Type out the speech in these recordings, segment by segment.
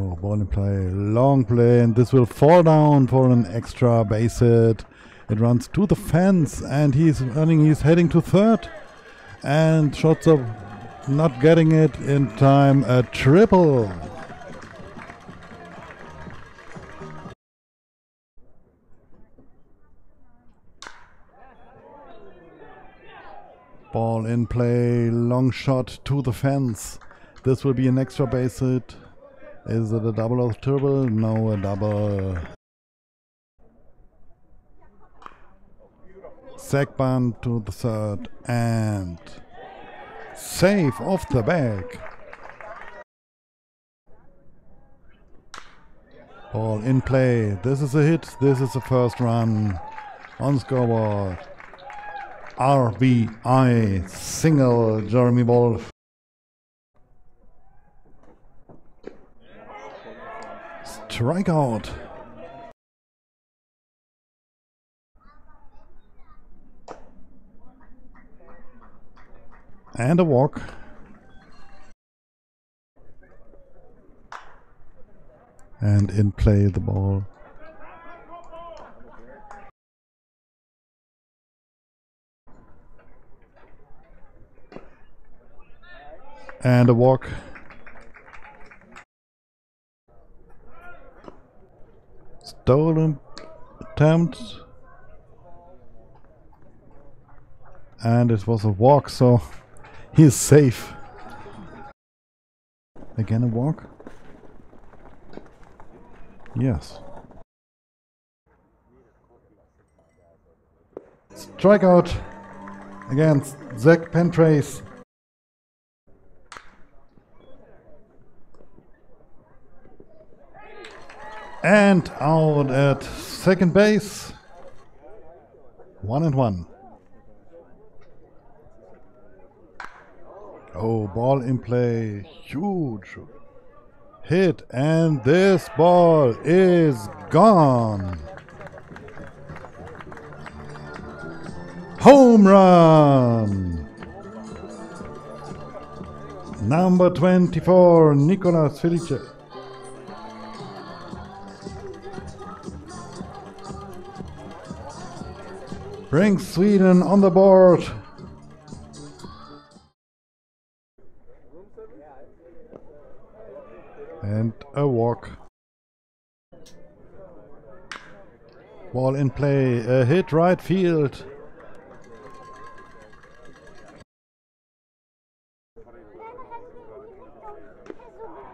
Oh, ball in play, long play, and this will fall down for an extra base hit. It runs to the fence, and he's heading to third. And shots up, not getting it in time, a triple. Ball in play, long shot to the fence. This will be an extra base hit. Is it a double or triple? No, a double. Sack bunt to the third and save off the bag. Ball in play. This is a hit. This is the first run on scoreboard. RBI single, Jeremy Wolf. Strikeout. And a walk. And in play the ball. And a walk. Stolen attempt. And it was a walk, so he is safe. Again a walk? Yes. Strikeout against Zach Penprase. And out at second base. 1-1. Oh, ball in play. Huge hit. And this ball is gone. Home run. Number 24, Nicolas Filice. Brings Sweden on the board. And a walk. Ball in play, a hit right field.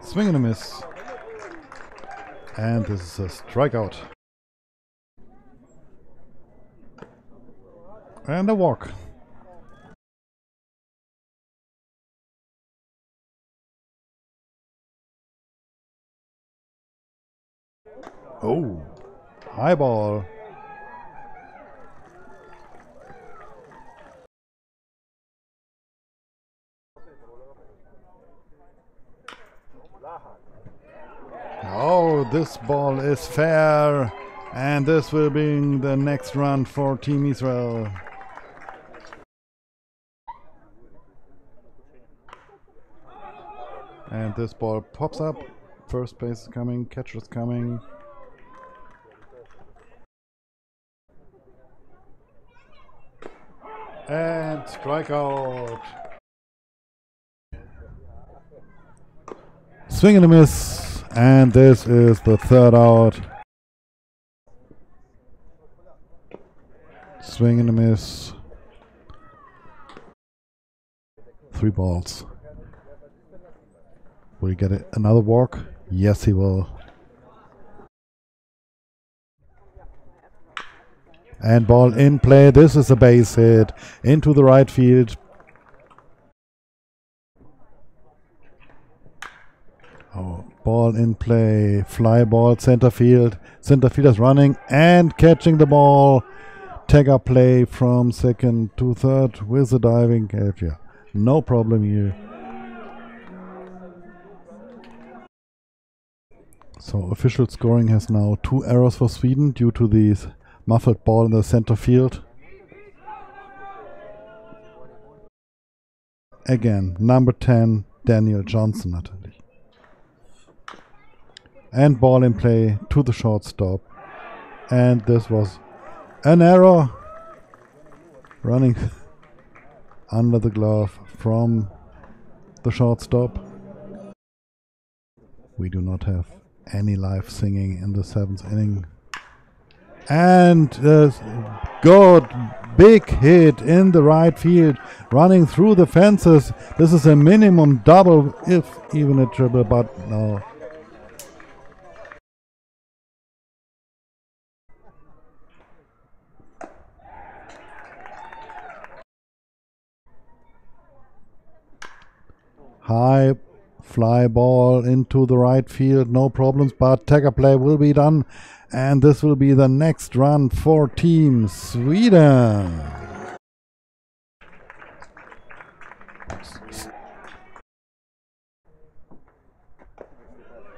Swing and a miss. And this is a strikeout. And a walk. Oh, high ball. Oh, this ball is fair, and this will be the next run for Team Israel. And this ball pops up. First base is coming, catcher is coming. And strikeout. Swing and a miss. And this is the third out. Swing and a miss. 3 balls. Will he get another walk? Yes, he will. And ball in play. This is a base hit into the right field. Oh, ball in play. Fly ball, center field. Center field is running and catching the ball. Tag up play from second to third with the diving catcher. No problem here. So official scoring has now 2 errors for Sweden due to these muffled ball in the center field. Again, number 10, Daniel Johnson, naturally. and ball in play to the shortstop. And this was an error running under the glove from the shortstop. We do not have any live singing in the 7th inning. And good big hit in the right field, running through the fences. This is a minimum double, if even a triple, but no. High fly ball into the right field, no problems, but tag play will be done, and this will be the next run for Team Sweden.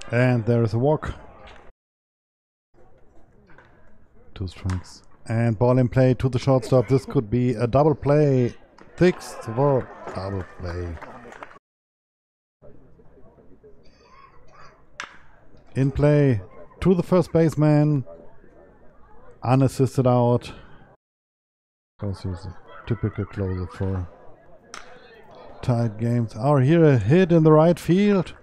And there is a walk. 2 strikes. And ball in play to the shortstop. This could be a double play. 6th for double play. In play to the first baseman, unassisted out. Because he's a typical closer for tight games. Our here a hit in the right field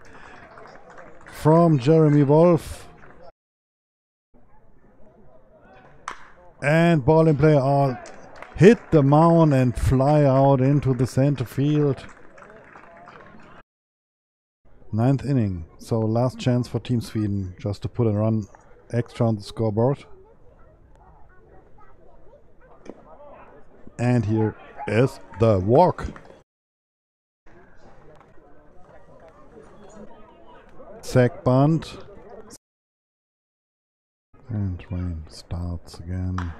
from Jeremy Wolf. And ball in play, hit the mound and fly out into the center field. 9th inning, so last chance for Team Sweden just to put a run extra on the scoreboard. And here is the walk. Sack bunt. And rain starts again.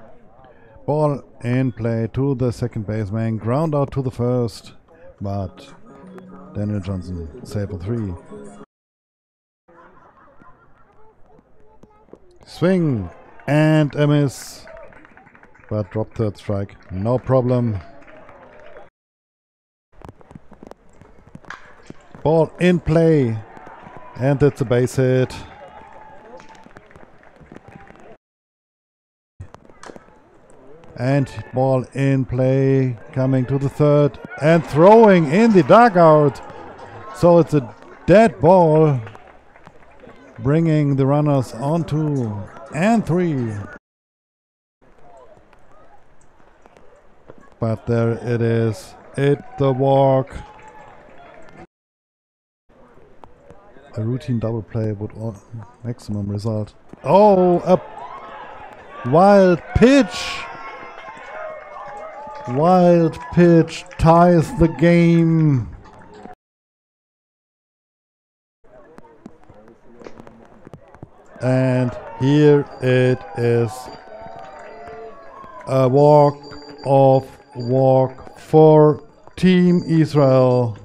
Ball in play to the second baseman, ground out to the first, but Daniel Johnson, save for 3. Swing and a miss, but drop 3rd strike, no problem. Ball in play, and it's a base hit. And ball in play, coming to the 3rd and throwing in the dugout. So it's a dead ball, bringing the runners on 2 and 3. But there it is, the walk. A routine double play would maximum result. Oh, a wild pitch! Wild pitch ties the game. And here it is. A walk-off walk for Team Israel.